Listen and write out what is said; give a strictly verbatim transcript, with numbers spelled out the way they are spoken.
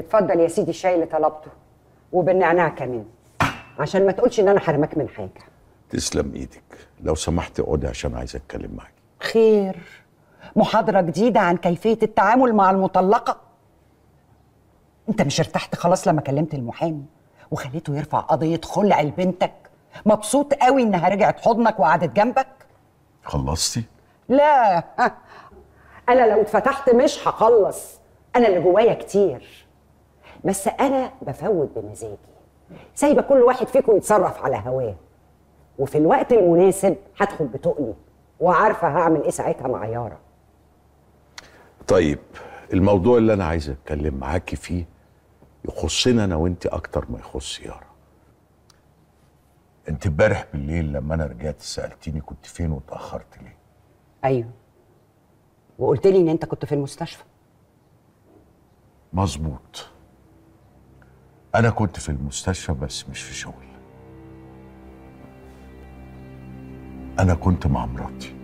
اتفضل يا سيدي الشاي اللي طلبته وبالنعناع كمان، عشان ما تقولش ان انا حرمك من حاجه. تسلم ايدك، لو سمحت اقعدي عشان عايزه اتكلم معاكي. خير؟ محاضره جديده عن كيفيه التعامل مع المطلقه؟ انت مش ارتحت خلاص لما كلمت المحامي وخليته يرفع قضيه خلع لبنتك؟ مبسوط قوي انها رجعت حضنك وقعدت جنبك؟ خلصتي؟ لا، انا لو اتفتحت مش هخلص، انا اللي جوايا كتير، بس انا بفوت بمزاجي، سايبه كل واحد فيكم يتصرف على هواه، وفي الوقت المناسب هدخل بتقلي وعارفه هعمل ايه ساعتها مع يارا. طيب الموضوع اللي انا عايزه اتكلم معاكي فيه يخصنا انا وانت اكتر ما يخص يارا. انت امبارح بالليل لما انا رجعت سالتيني كنت فين واتاخرت ليه؟ ايوه، وقلت لي ان انت كنت في المستشفى. مظبوط، انا كنت في المستشفى بس مش في شغل، انا كنت مع مراتي.